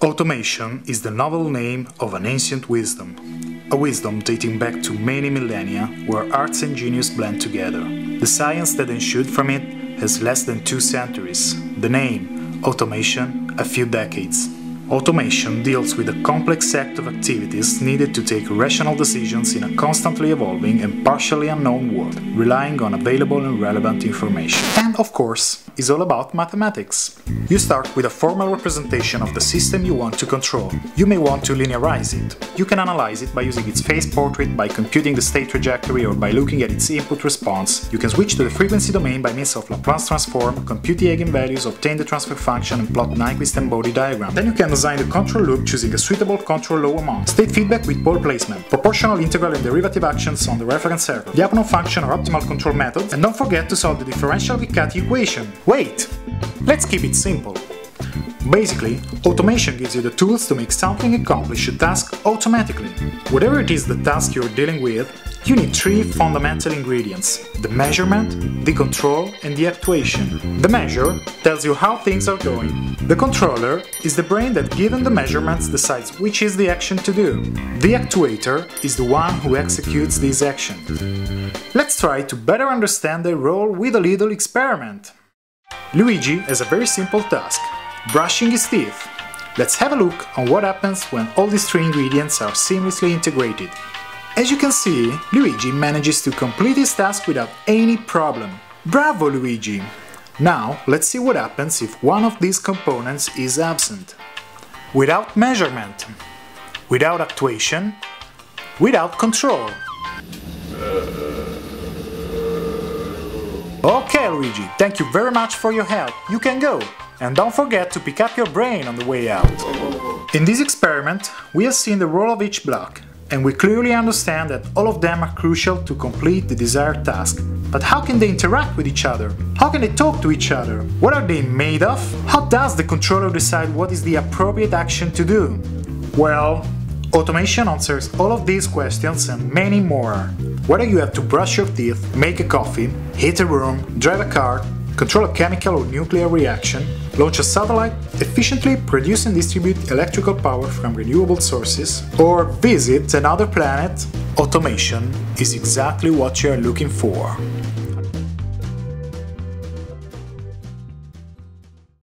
Automation is the novel name of an ancient wisdom, a wisdom dating back to many millennia where arts and genius blend together. The science that ensued from it has less than 2 centuries, the name, automation, a few decades. Automation deals with a complex set of activities needed to take rational decisions in a constantly evolving and partially unknown world, relying on available and relevant information. And, of course, is all about mathematics. You start with a formal representation of the system you want to control. You may want to linearize it. You can analyze it by using its phase portrait, by computing the state trajectory, or by looking at its input response. You can switch to the frequency domain by means of Laplace transform, compute the eigenvalues, obtain the transfer function, and plot Nyquist and Bode diagram. Then you can design the control loop choosing a suitable control law amount, state feedback with pole placement, proportional integral and derivative actions on the reference circle, the Lyapunov function or optimal control method, and don't forget to solve the differential Riccati equation. Wait! Let's keep it simple. Basically, automation gives you the tools to make something accomplish a task automatically. Whatever it is the task you're dealing with, you need 3 fundamental ingredients: the measurement, the control, and the actuation. The measure tells you how things are going. The controller is the brain that, given the measurements, decides which is the action to do. The actuator is the one who executes this action. Let's try to better understand their role with a little experiment. Luigi has a very simple task: brushing his teeth. Let's have a look on what happens when all these 3 ingredients are seamlessly integrated. As you can see, Luigi manages to complete his task without any problem. Bravo, Luigi! Now, let's see what happens if one of these components is absent. Without measurement, without actuation, without control. Okay, Luigi, thank you very much for your help. You can go. And don't forget to pick up your brain on the way out. In this experiment, we have seen the role of each block, and we clearly understand that all of them are crucial to complete the desired task. But how can they interact with each other? How can they talk to each other? What are they made of? How does the controller decide what is the appropriate action to do? Well, automation answers all of these questions and many more. Whether you have to brush your teeth, make a coffee, heat a room, drive a car, control a chemical or nuclear reaction, launch a satellite, efficiently produce and distribute electrical power from renewable sources, or visit another planet, automation is exactly what you are looking for.